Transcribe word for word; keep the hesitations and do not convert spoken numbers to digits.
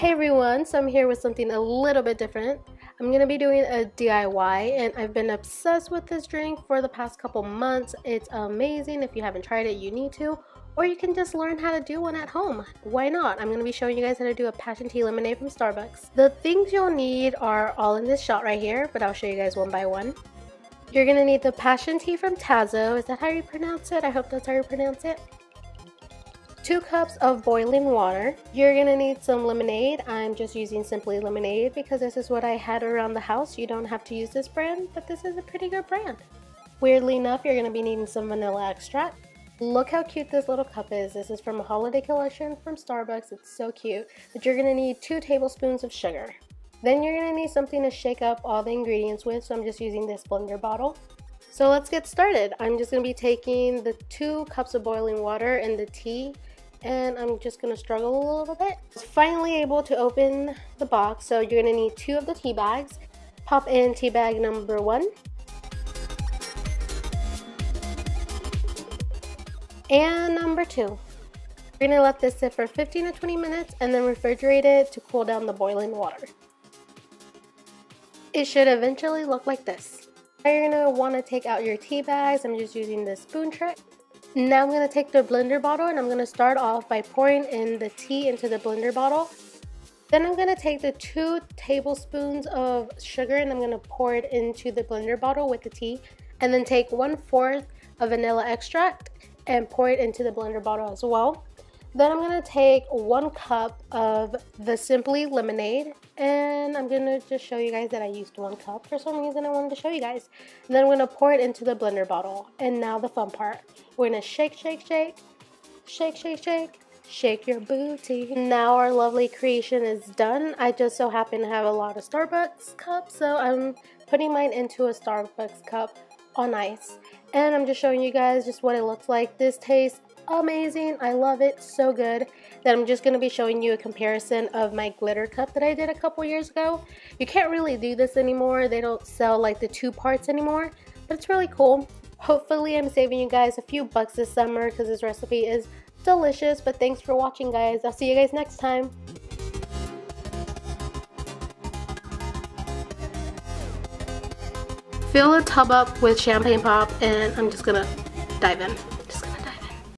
Hey everyone, so I'm here with something a little bit different. I'm gonna be doing a D I Y and I've been obsessed with this drink for the past couple months. It's amazing. If you haven't tried it, you need to, or you can just learn how to do one at home. Why not? I'm gonna be showing you guys how to do a passion tea lemonade from Starbucks. The things you'll need are all in this shot right here, but I'll show you guys one by one. You're gonna need the passion tea from Tazo. Is that how you pronounce it? I hope that's how you pronounce it. Two cups of boiling water. You're gonna need some lemonade. I'm just using Simply Lemonade because this is what I had around the house. You don't have to use this brand, but this is a pretty good brand. Weirdly enough, you're gonna be needing some vanilla extract. Look how cute this little cup is. This is from a holiday collection from Starbucks. It's so cute. But you're gonna need two tablespoons of sugar. Then you're gonna need something to shake up all the ingredients with, so I'm just using this blender bottle. So let's get started. I'm just gonna be taking the two cups of boiling water and the tea, and I'm just gonna struggle a little bit. I was finally able to open the box, so you're gonna need two of the tea bags. Pop in tea bag number one. And number two. You're gonna let this sit for fifteen to twenty minutes and then refrigerate it to cool down the boiling water. It should eventually look like this. Now you're gonna wanna take out your tea bags. I'm just using this spoon trick. Now I'm going to take the blender bottle and I'm going to start off by pouring in the tea into the blender bottle. Then I'm going to take the two tablespoons of sugar and I'm going to pour it into the blender bottle with the tea, and then take one fourth of vanilla extract and pour it into the blender bottle as well. Then I'm going to take one cup of the Simply Lemonade, and I'm going to just show you guys that I used one cup for some reason. I wanted to show you guys. And then I'm going to pour it into the blender bottle. And now the fun part. We're going to shake, shake, shake, shake, shake, shake, shake your booty. Now our lovely creation is done. I just so happen to have a lot of Starbucks cups, so I'm putting mine into a Starbucks cup on ice. And I'm just showing you guys just what it looks like. This tastes amazing. I love it. So good. Then I'm just going to be showing you a comparison of my glitter cup that I did a couple years ago. You can't really do this anymore. They don't sell like the two parts anymore, but it's really cool. Hopefully I'm saving you guys a few bucks this summer because this recipe is delicious. But thanks for watching, guys. I'll see you guys next time. Fill a tub up with champagne pop and I'm just gonna dive in.